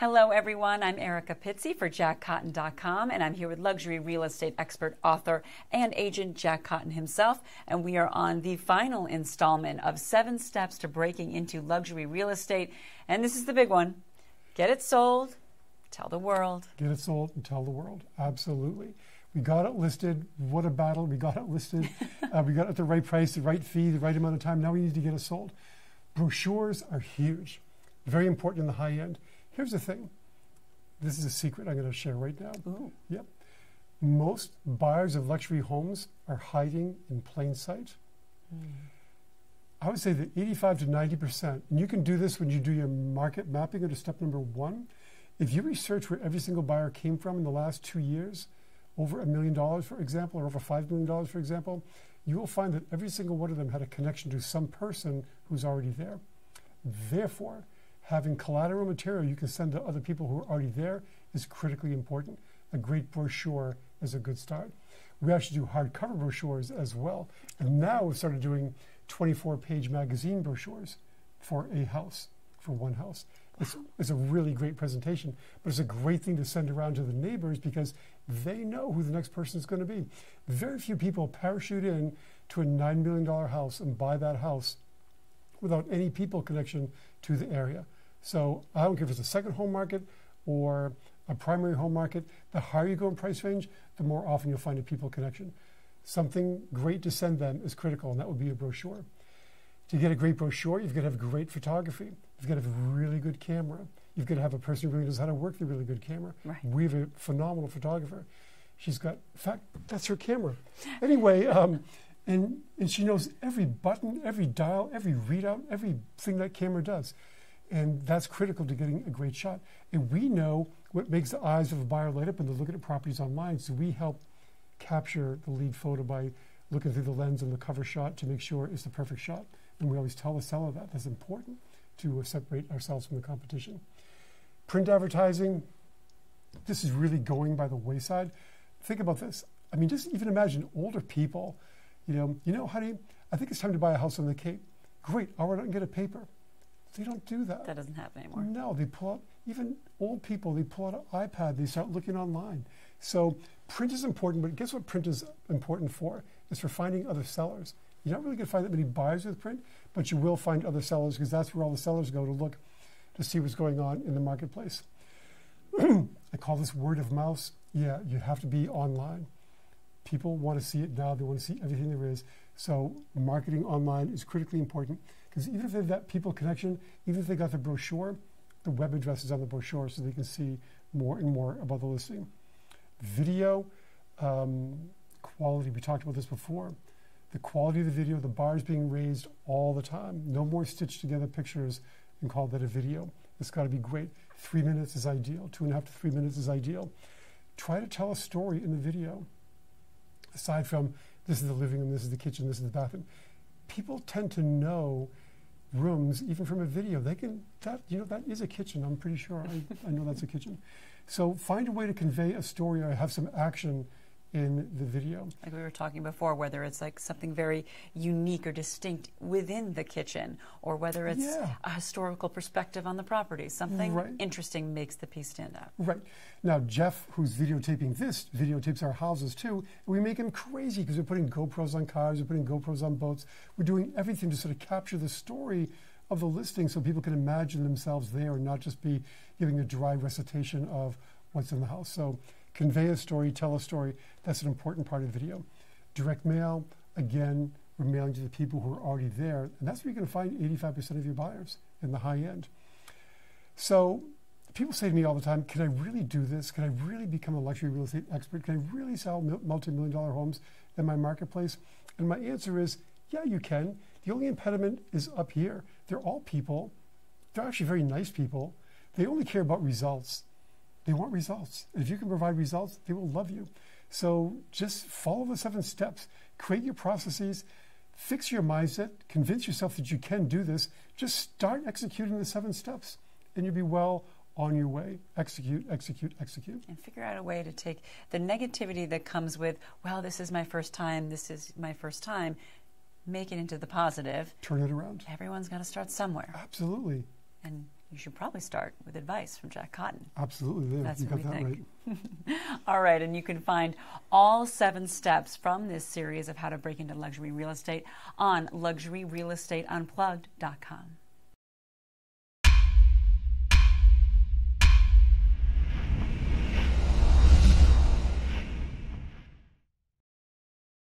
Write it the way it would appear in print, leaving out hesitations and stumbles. Hello everyone, I'm Erica Pizzi for jackcotton.com, and I'm here with luxury real estate expert, author, and agent Jack Cotton himself, and we are on the final installment of 7 Steps to Breaking into Luxury Real Estate, and this is the big one. Get it sold, tell the world. Get it sold and tell the world, absolutely. We got it listed, what a battle, we got it listed, we got it at the right price, the right fee, the right amount of time, now we need to get it sold. Brochures are huge, very important in the high end. Here's the thing. This is a secret I'm going to share right now. Ooh. Yep. Most buyers of luxury homes are hiding in plain sight. Mm. I would say that 85 to 90%, and you can do this when you do your market mapping under step number 1. If you research where every single buyer came from in the last 2 years, over $1 million, for example, or over $5 million, for example, you will find that every single one of them had a connection to some person who's already there. Therefore, having collateral material you can send to other people who are already there is critically important. A great brochure is a good start. We actually do hardcover brochures as well. And now we've started doing 24-page magazine brochures for a house, for one house. It's a really great presentation, but it's a great thing to send around to the neighbors because they know who the next person is going to be. Very few people parachute in to a $9 million house and buy that house without any people connection to the area. So I don't care if it's a second home market or a primary home market, the higher you go in price range, the more often you'll find a people connection. Something great to send them is critical, and that would be a brochure. To get a great brochure, you've got to have great photography. You've got to have a really good camera. You've got to have a person who really knows how to work the really good camera. Right. We have a phenomenal photographer. She's got, in fact, that's her camera. Anyway, and she knows every button, every dial, every readout, everything that camera does. And that's critical to getting a great shot. And we know what makes the eyes of a buyer light up when they're looking at properties online. So we help capture the lead photo by looking through the lens and the cover shot to make sure it's the perfect shot. And we always tell the seller that. That's important to separate ourselves from the competition. Print advertising, this is really going by the wayside. Think about this. I mean, just even imagine older people. You know, honey, I think it's time to buy a house on the Cape. Great, I'll run out and get a paper. They don't do that. That doesn't happen anymore. No, they pull out, even old people, they pull out an iPad, they start looking online. So print is important, but guess what print is important for? It's for finding other sellers. You're not really going to find that many buyers with print, but you will find other sellers because that's where all the sellers go to look to see what's going on in the marketplace. I call this word of mouth. Yeah, you have to be online. People want to see it now. They want to see everything there is. So marketing online is critically important because even if they have that people connection, even if they got the brochure, the web address is on the brochure so they can see more and more about the listing. Video quality, we talked about this before. The quality of the video, the bar is being raised all the time. No more stitched together pictures and call that a video. It's got to be great. 3 minutes is ideal. 2.5 to 3 minutes is ideal. Try to tell a story in the video. Aside from this is the living room, this is the kitchen, this is the bathroom, people tend to know rooms even from a video. They can, that is a kitchen, I'm pretty sure. I know that's a kitchen. So find a way to convey a story or have some action in the video. Like we were talking before, whether it's like something very unique or distinct within the kitchen, or whether it's a historical perspective on the property, something interesting makes the piece stand out. Right. Now, Jeff, who's videotaping this, videotapes our houses too, and we make him crazy because we're putting GoPros on cars, we're putting GoPros on boats, we're doing everything to sort of capture the story of the listing so people can imagine themselves there and not just be giving a dry recitation of what's in the house. So convey a story, tell a story. That's an important part of the video. Direct mail, again, we're mailing to the people who are already there. And that's where you're going to find 85% of your buyers in the high end. So people say to me all the time, can I really do this? Can I really become a luxury real estate expert? Can I really sell multi-million-dollar homes in my marketplace? And my answer is, yeah, you can. The only impediment is up here. They're all people. They're actually very nice people. They only care about results. They want results. If you can provide results, they will love you. So just follow the 7 steps, create your processes, fix your mindset, convince yourself that you can do this. Just start executing the 7 steps and you'll be well on your way. Execute, execute, execute. And figure out a way to take the negativity that comes with, well, this is my first time, this is my first time, make it into the positive. Turn it around. Everyone's got to start somewhere. Absolutely. And you should probably start with advice from Jack Cotton. Absolutely. Yeah. That's you what got we that think. Right. All right. And you can find all 7 steps from this series of how to break into luxury real estate on luxuryrealestateunplugged.com.